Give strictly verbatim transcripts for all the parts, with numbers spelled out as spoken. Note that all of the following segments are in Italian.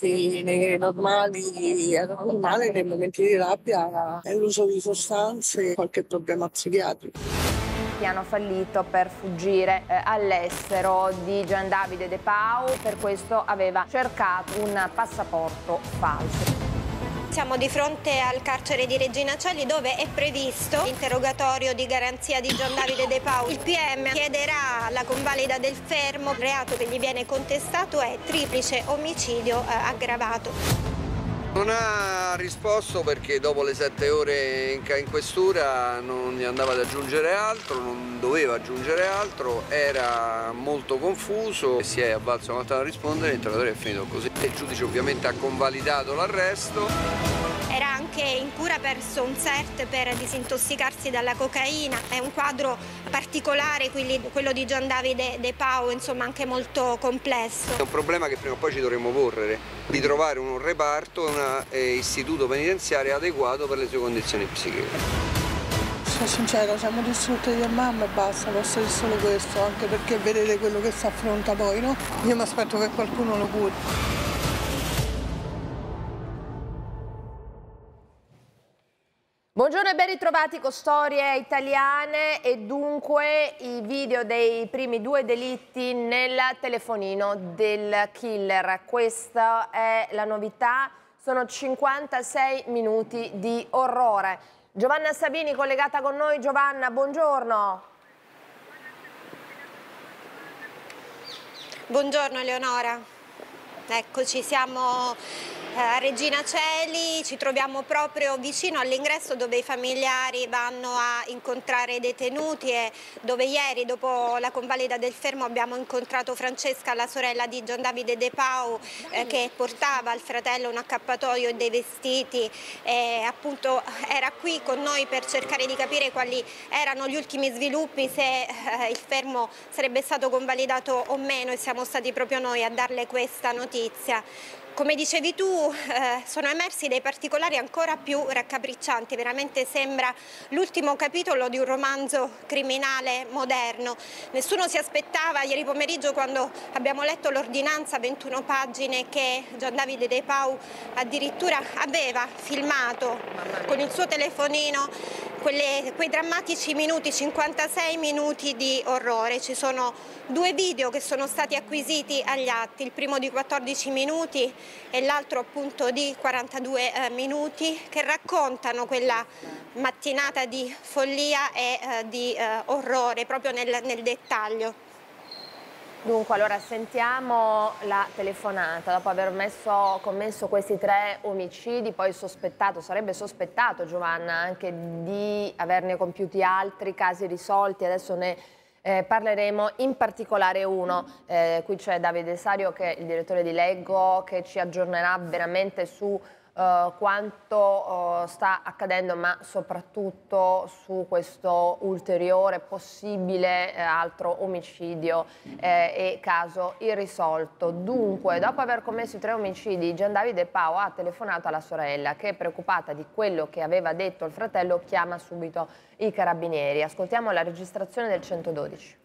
momenti normali era normale, nei momenti di rabbia è l'uso di sostanze, qualche problema psichiatrico. Hanno fallito per fuggire eh, all'estero di Gian Davide De Pau, per questo aveva cercato un passaporto falso. Siamo di fronte al carcere di Regina Coeli, dove è previsto l'interrogatorio di garanzia di Gian Davide De Pau. Il P M chiederà la convalida del fermo. Il reato che gli viene contestato è triplice omicidio eh, aggravato. Non ha risposto perché dopo le sette ore in questura non gli andava ad aggiungere altro, non doveva aggiungere altro, era molto confuso e si è avvalso una volta a rispondere, l'interrogatorio è finito così. Il giudice ovviamente ha convalidato l'arresto. Era anche in cura verso un S E R T per disintossicarsi dalla cocaina. È un quadro particolare, quello di Gian Davide De Pau, insomma anche molto complesso. È un problema che prima o poi ci dovremo porre, di trovare un reparto, un eh, istituto penitenziario adeguato per le sue condizioni psichiche. Sono sincera, siamo distrutti da mamma e basta, posso dire solo questo, anche perché vedete quello che si affronta poi, no? Io mi aspetto che qualcuno lo curi. Buongiorno e ben ritrovati con Storie Italiane e dunque i video dei primi due delitti nel telefonino del killer. Questa è la novità, sono cinquantasei minuti di orrore. Giovanna Sabini collegata con noi. Giovanna, buongiorno. Buongiorno Eleonora, eccoci, siamo a Regina Coeli, ci troviamo proprio vicino all'ingresso dove i familiari vanno a incontrare i detenuti e dove ieri dopo la convalida del fermo abbiamo incontrato Francesca, la sorella di Gian Davide De Pau, eh, che portava al fratello un accappatoio e dei vestiti e appunto era qui con noi per cercare di capire quali erano gli ultimi sviluppi, se eh, il fermo sarebbe stato convalidato o meno, e siamo stati proprio noi a darle questa notizia. Come dicevi tu, eh, sono emersi dei particolari ancora più raccapriccianti, veramente sembra l'ultimo capitolo di un romanzo criminale moderno. Nessuno si aspettava ieri pomeriggio, quando abbiamo letto l'ordinanza, ventuno pagine, che Gian Davide De Pau addirittura aveva filmato con il suo telefonino quelle, quei drammatici minuti, cinquantasei minuti di orrore. Ci sono due video che sono stati acquisiti agli atti, il primo di quattordici minuti e l'altro appunto di quarantadue eh, minuti, che raccontano quella mattinata di follia e eh, di eh, orrore proprio nel, nel dettaglio. Dunque, allora sentiamo la telefonata dopo aver messo, commesso questi tre omicidi, poi sospettato, sarebbe sospettato Giovanna anche di averne compiuti altri casi risolti, adesso ne Eh, parleremo, in particolare uno, eh, qui c'è Davide Esario, che è il direttore di Leggo, che ci aggiornerà veramente su eh, quanto eh, sta accadendo, ma soprattutto su questo ulteriore possibile eh, altro omicidio eh, e caso irrisolto. Dunque, dopo aver commesso i tre omicidi, Gian Davide De Pau ha telefonato alla sorella, che, preoccupata di quello che aveva detto il fratello, chiama subito i carabinieri. Ascoltiamo la registrazione del centododici.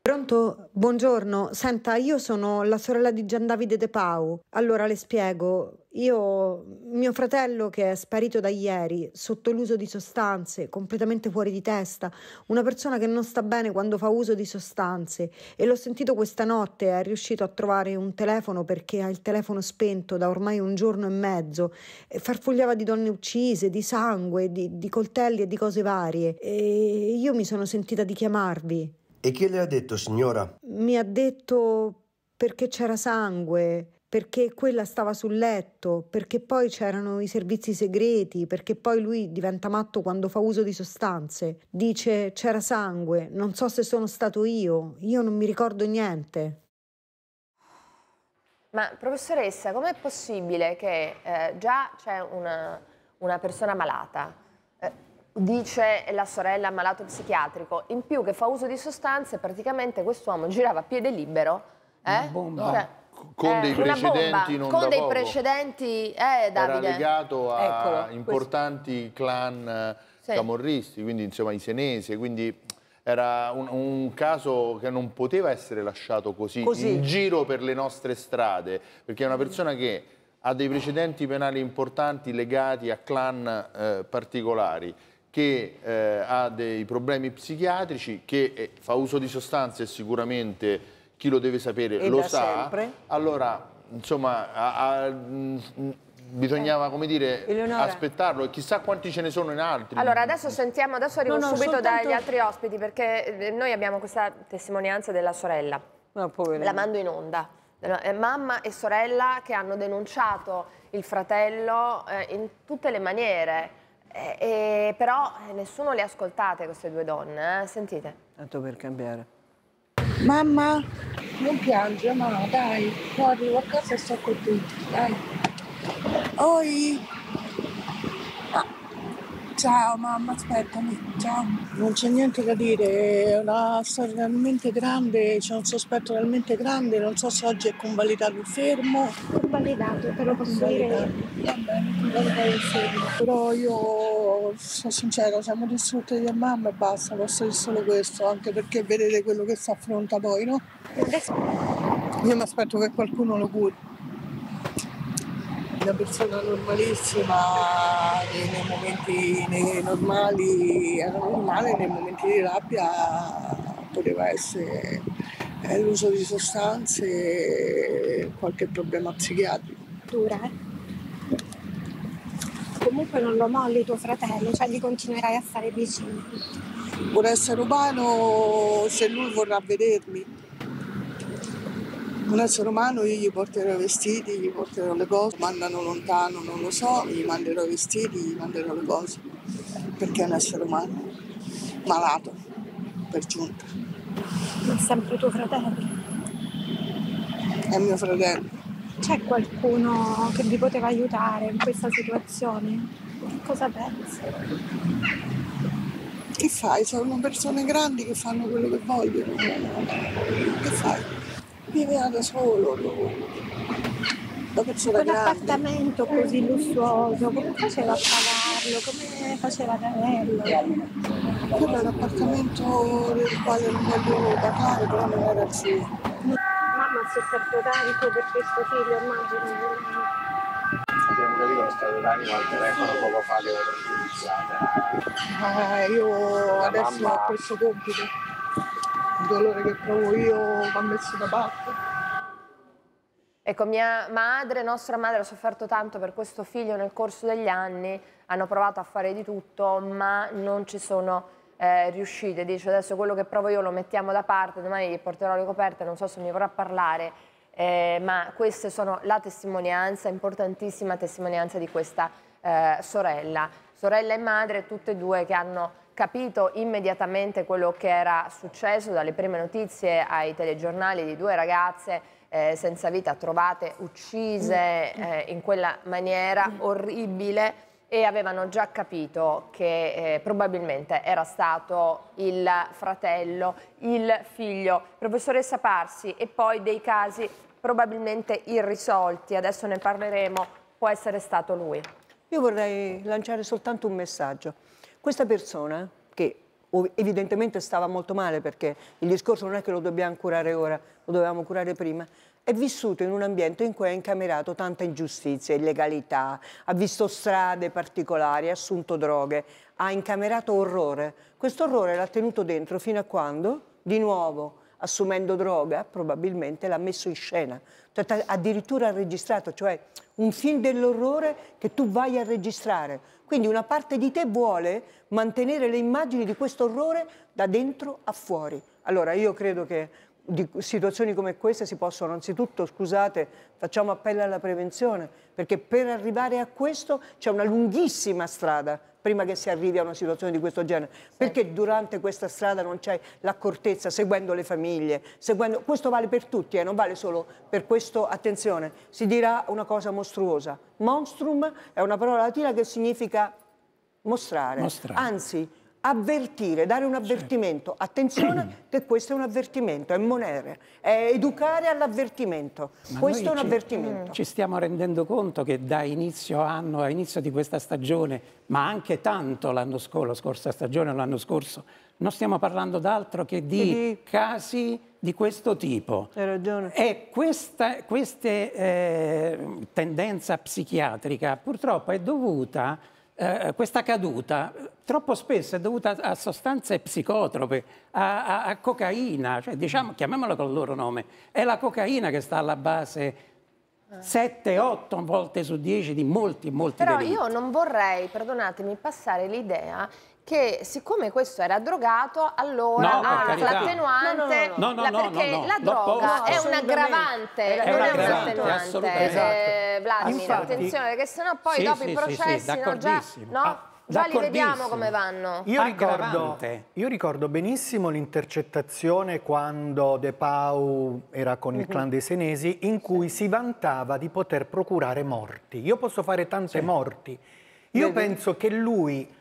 Pronto? Buongiorno. Senta, io sono la sorella di Gian Davide De Pau. Allora le spiego. Io, mio fratello che è sparito da ieri, sotto l'uso di sostanze, completamente fuori di testa, una persona che non sta bene quando fa uso di sostanze, e l'ho sentito questa notte, è riuscito a trovare un telefono perché ha il telefono spento da ormai un giorno e mezzo, e farfugliava di donne uccise, di sangue, di, di coltelli e di cose varie, e io mi sono sentita di chiamarvi. E che le ha detto, signora? Mi ha detto perché c'era sangue, perché quella stava sul letto, perché poi c'erano i servizi segreti, perché poi lui diventa matto quando fa uso di sostanze. Dice c'era sangue, non so se sono stato io, io non mi ricordo niente. Ma professoressa, com'è possibile che eh, già c'è una, una persona malata? Eh, Dice la sorella, malato psichiatrico, in più che fa uso di sostanze, praticamente quest'uomo girava a piede libero. Eh? Bomba. Cioè, con eh, dei precedenti non da poco. Con dei precedenti, eh, Davide. Era legato a Eccolo, importanti questo. clan sì. camorristi, quindi insomma i senesi, quindi era un, un caso che non poteva essere lasciato così, così in giro per le nostre strade, perché è una persona che ha dei precedenti penali importanti legati a clan eh, particolari, che eh, ha dei problemi psichiatrici, che eh, fa uso di sostanze e sicuramente chi lo deve sapere e lo sa. Sempre. Allora, insomma, a, a, mh, bisognava, come dire, Eleonora, aspettarlo, e chissà quanti ce ne sono in altri. Allora, adesso sentiamo, adesso arrivo no, no, subito soltanto... dagli altri ospiti, perché noi abbiamo questa testimonianza della sorella. No, la mando in onda. Mamma e sorella che hanno denunciato il fratello eh, in tutte le maniere. Eh, eh, però nessuno le ha ascoltate, queste due donne, eh? Sentite. Tanto per cambiare. Mamma, non piange, ma dai, no, arrivo a casa e sto con tutti, dai. Oi. Ah. Ciao mamma, aspettami, ciao. Non c'è niente da dire, è una storia talmente grande, c'è un sospetto talmente grande, non so se oggi è convalidato il fermo. Convalidato, però posso dire... Va bene, convalidato il fermo. Però io, sono sincera, siamo distrutte di mamma e basta, posso dire solo questo, anche perché vedete quello che si affronta poi, no? Io mi aspetto che qualcuno lo curi. Una persona normalissima, che nei momenti nei normali era normale, nei momenti di rabbia poteva essere l'uso di sostanze, qualche problema psichiatrico. Dura, eh? Comunque non lo molli tuo fratello, cioè gli continuerai a stare vicino. Un essere umano, se lui vorrà vedermi. Un essere umano, io gli porterò i vestiti, gli porterò le cose, mandano lontano, non lo so, gli manderò i vestiti, gli manderò le cose, perché è un essere umano malato, per giunta. Ma è sempre tuo fratello? È mio fratello. C'è qualcuno che vi poteva aiutare in questa situazione? Cosa pensi? Che fai? Sono persone grandi che fanno quello che vogliono. Che fai? Viveva da solo, da persona grande. Quell'appartamento così lussuoso, come faceva a pagarlo, come faceva ad averlo? Quello è un appartamento del quale non volevo pagare, però non era così. Mamma ha sofferto tanto per questo figlio, immagino. Abbiamo capito lo stato d'animo al telefono poco fa che era utilizzata. Io adesso ho questo compito. Il dolore che provo io va messo da parte. Ecco, mia madre, nostra madre, ha sofferto tanto per questo figlio nel corso degli anni, hanno provato a fare di tutto, ma non ci sono eh, riuscite. Dice, adesso quello che provo io lo mettiamo da parte, domani gli porterò le coperte, non so se mi vorrà parlare, eh, ma queste sono la testimonianza, importantissima testimonianza di questa eh, sorella. Sorella e madre, tutte e due che hanno capito immediatamente quello che era successo, dalle prime notizie ai telegiornali di due ragazze eh, senza vita trovate, uccise eh, in quella maniera orribile, e avevano già capito che eh, probabilmente era stato il fratello, il figlio. Professoressa Parsi, e poi dei casi probabilmente irrisolti, adesso ne parleremo, può essere stato lui. Io vorrei lanciare soltanto un messaggio. Questa persona, che evidentemente stava molto male, perché il discorso non è che lo dobbiamo curare ora, lo dovevamo curare prima, è vissuto in un ambiente in cui ha incamerato tanta ingiustizia, illegalità, ha visto strade particolari, ha assunto droghe, ha incamerato orrore. Questo orrore l'ha tenuto dentro fino a quando, di nuovo, assumendo droga, probabilmente l'ha messo in scena. Addirittura ha registrato, cioè un film dell'orrore che tu vai a registrare. Quindi una parte di te vuole mantenere le immagini di questo orrore da dentro a fuori. Allora io credo che di situazioni come queste si possono, anzitutto, scusate, facciamo appello alla prevenzione, perché per arrivare a questo c'è una lunghissima strada prima che si arrivi a una situazione di questo genere. Sì. Perché durante questa strada non c'è l'accortezza, seguendo le famiglie, seguendo... Questo vale per tutti, eh, non vale solo per questo. Attenzione, si dirà una cosa mostruosa. Monstrum è una parola latina che significa mostrare, mostrare. Anzi, avvertire, dare un avvertimento. Attenzione che questo è un avvertimento, è monere, è educare all'avvertimento. Questo è un ci, avvertimento. Ci stiamo rendendo conto che da inizio anno, a inizio di questa stagione, ma anche tanto l'anno scorso, la scorsa stagione, l'anno scorso, non stiamo parlando d'altro che di Quindi... casi di questo tipo. Hai ragione. E questa, questa eh, tendenza psichiatrica purtroppo è dovuta, eh, questa caduta troppo spesso è dovuta a sostanze psicotrope, a, a, a cocaina, cioè, diciamo, chiamiamola col loro nome, è la cocaina che sta alla base sette otto volte su dieci di molti, molti Però delitti. Io non vorrei, perdonatemi, passare l'idea che siccome questo era drogato, allora no, l'attenuante, no, no, no. La, no, no, perché no, no, la droga no, è un aggravante, è non è un attenuante. Eh, Vladimir, Infatti, attenzione, che sennò poi sì, dopo sì, i processi sì, sì, no, già, no, ah, già li vediamo come vanno. Io ricordo, io ricordo benissimo l'intercettazione quando De Pau era con mm-hmm. il clan dei Senesi, in cui sì. si vantava di poter procurare morti. Io posso fare tante sì. morti. Io Vedi. penso che lui...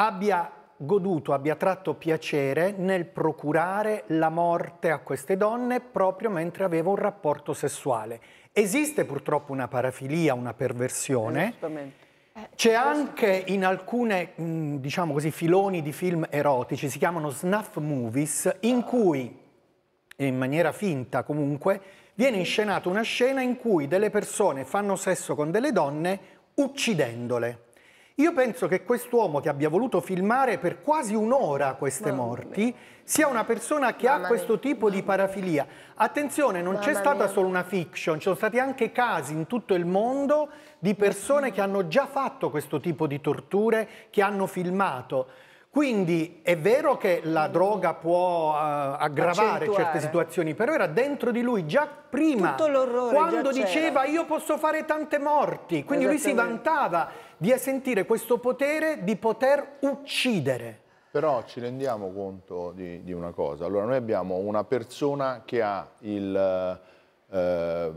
abbia goduto, abbia tratto piacere nel procurare la morte a queste donne proprio mentre aveva un rapporto sessuale. Esiste purtroppo una parafilia, una perversione. C'è anche in alcune, diciamo così, filoni di film erotici, si chiamano snuff movies, in cui, in maniera finta comunque, viene inscenata una scena in cui delle persone fanno sesso con delle donne uccidendole. Io penso che quest'uomo che abbia voluto filmare per quasi un'ora queste morti sia una persona che ha questo tipo di parafilia. Attenzione, non c'è stata solo una fiction, ci sono stati anche casi in tutto il mondo di persone che hanno già fatto questo tipo di torture, che hanno filmato. Quindi è vero che la droga può uh, aggravare Accentuare. certe situazioni, però era dentro di lui già prima, Tutto l'orrore quando già diceva io posso fare tante morti, quindi lui si vantava di sentire questo potere di poter uccidere. Però ci rendiamo conto di, di una cosa, allora noi abbiamo una persona che ha il... Eh,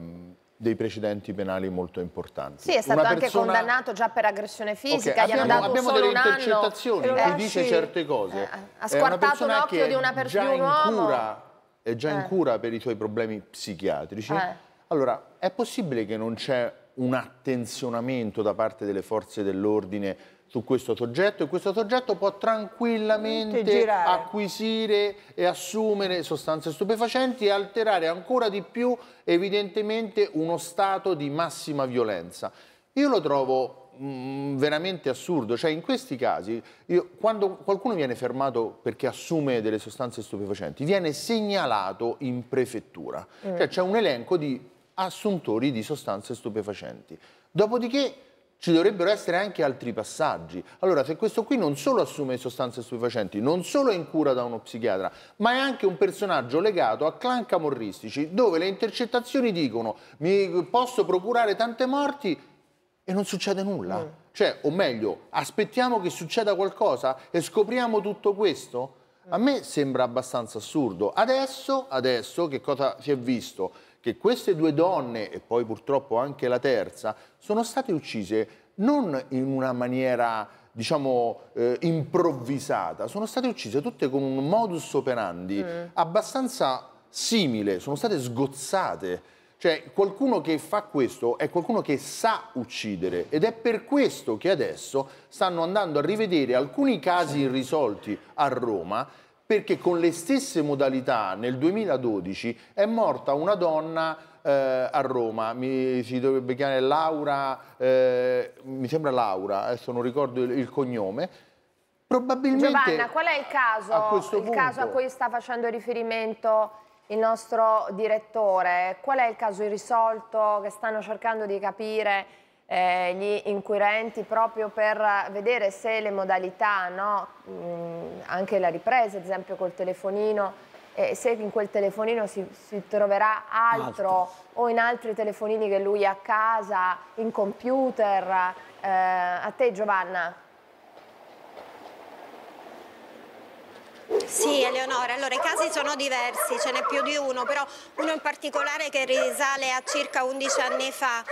dei precedenti penali molto importanti. Sì, è stato Una anche persona... condannato già per aggressione fisica, okay, gli abbiamo, hanno dato abbiamo solo delle intercettazioni in cui eh, dice sì. certe cose. Eh, ha squartato un occhio di una persona, di un uomo. Cura, è già eh. in cura per i suoi problemi psichiatrici. Eh. Allora, è possibile che non c'è un attenzionamento da parte delle forze dell'ordine su questo soggetto, e questo soggetto può tranquillamente acquisire e assumere sostanze stupefacenti e alterare ancora di più evidentemente uno stato di massima violenza. Io lo trovo mh, veramente assurdo, cioè in questi casi io, quando qualcuno viene fermato perché assume delle sostanze stupefacenti viene segnalato in prefettura, mm. cioè c'è un elenco di assuntori di sostanze stupefacenti, dopodiché ci dovrebbero essere anche altri passaggi. Allora, se questo qui non solo assume sostanze stupefacenti, non solo è in cura da uno psichiatra, ma è anche un personaggio legato a clan camorristici, dove le intercettazioni dicono mi posso procurare tante morti e non succede nulla. Mm. Cioè, o meglio, aspettiamo che succeda qualcosa e scopriamo tutto questo? Mm. A me sembra abbastanza assurdo. Adesso, adesso, che cosa si è visto? Che queste due donne, e poi purtroppo anche la terza, sono state uccise non in una maniera, diciamo, eh, improvvisata, sono state uccise tutte con un modus operandi mm. abbastanza simile, sono state sgozzate. Cioè, qualcuno che fa questo è qualcuno che sa uccidere, ed è per questo che adesso stanno andando a rivedere alcuni casi irrisolti a Roma, perché con le stesse modalità nel duemiladodici è morta una donna eh, a Roma, mi, si dovrebbe chiamare Laura, eh, mi sembra Laura, adesso non ricordo il, il cognome, probabilmente... Giovanna, qual è il caso a, questo il punto, caso a cui sta facendo riferimento il nostro direttore? Qual è il caso irrisolto che stanno cercando di capire eh, gli inquirenti proprio per vedere se le modalità, no? Mh, anche la ripresa, ad esempio col telefonino, eh, se in quel telefonino si, si troverà altro, altro o in altri telefonini che lui ha a casa, in computer. Eh, a te Giovanna. Sì, Eleonora, allora i casi sono diversi, ce n'è più di uno, però uno in particolare che risale a circa undici anni fa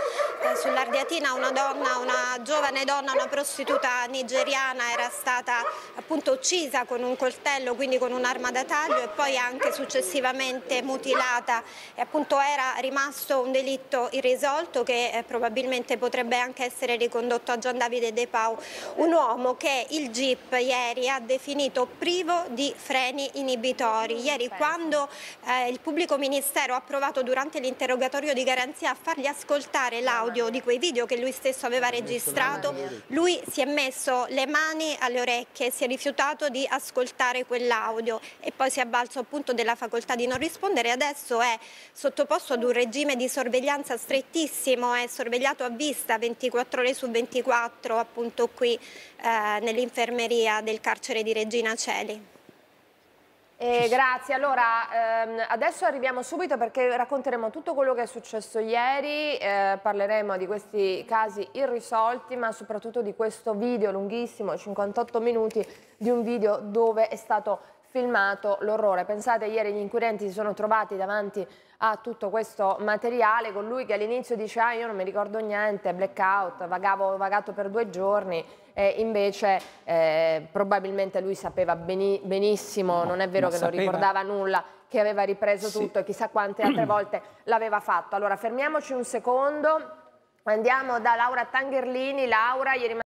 eh, sull'Ardiatina una donna, una giovane donna, una prostituta nigeriana, era stata appunto uccisa con un coltello, quindi con un'arma da taglio, e poi anche successivamente mutilata, e appunto era rimasto un delitto irrisolto che eh, probabilmente potrebbe anche essere ricondotto a Gian Davide De Pau, un uomo che il G I P ieri ha definito privo di freni inibitori. Ieri, quando eh, il pubblico ministero ha provato durante l'interrogatorio di garanzia a fargli ascoltare l'audio di quei video che lui stesso aveva registrato, lui si è messo le mani alle orecchie, si è rifiutato di ascoltare quell'audio e poi si è avvalso appunto della facoltà di non rispondere. Adesso è sottoposto ad un regime di sorveglianza strettissimo, è sorvegliato a vista ventiquattro ore su ventiquattro appunto qui eh, nell'infermeria del carcere di Regina Coeli. Eh, grazie, allora ehm, adesso arriviamo subito perché racconteremo tutto quello che è successo ieri, eh, parleremo di questi casi irrisolti ma soprattutto di questo video lunghissimo, cinquantotto minuti, di un video dove è stato filmato l'orrore. Pensate, ieri gli inquirenti si sono trovati davanti a tutto questo materiale con lui che all'inizio dice ah io non mi ricordo niente, blackout, vagavo, ho vagato per due giorni. E invece eh, probabilmente lui sapeva benissimo, non è vero che non ricordava nulla, che aveva ripreso sì. tutto e chissà quante altre volte l'aveva fatto. Allora fermiamoci un secondo, andiamo da Laura Tangherlini. Laura, ieri